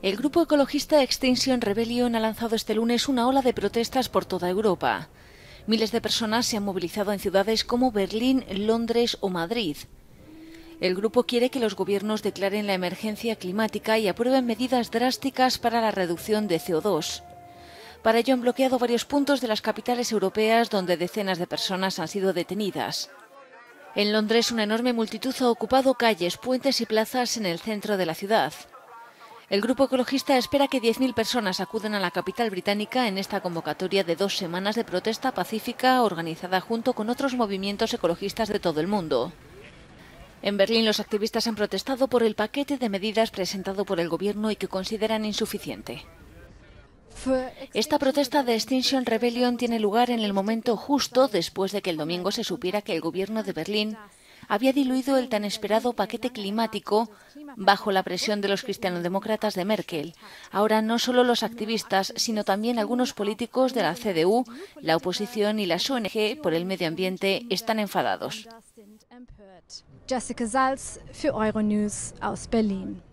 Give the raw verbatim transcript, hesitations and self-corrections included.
El grupo ecologista Extinction Rebellion ha lanzado este lunes una ola de protestas por toda Europa. Miles de personas se han movilizado en ciudades como Berlín, Londres o Madrid. El grupo quiere que los gobiernos declaren la emergencia climática y aprueben medidas drásticas para la reducción de C O dos. Para ello han bloqueado varios puntos de las capitales europeas donde decenas de personas han sido detenidas. En Londres, una enorme multitud ha ocupado calles, puentes y plazas en el centro de la ciudad. El grupo ecologista espera que diez mil personas acudan a la capital británica en esta convocatoria de dos semanas de protesta pacífica organizada junto con otros movimientos ecologistas de todo el mundo. En Berlín, los activistas han protestado por el paquete de medidas presentado por el gobierno y que consideran insuficiente. Esta protesta de Extinction Rebellion tiene lugar en el momento justo después de que el domingo se supiera que el gobierno de Berlín había diluido el tan esperado paquete climático bajo la presión de los cristianodemócratas de Merkel. Ahora no solo los activistas, sino también algunos políticos de la C D U, la oposición y las O N G por el medio ambiente están enfadados. Jessica Salz, für Euronews, aus Berlín.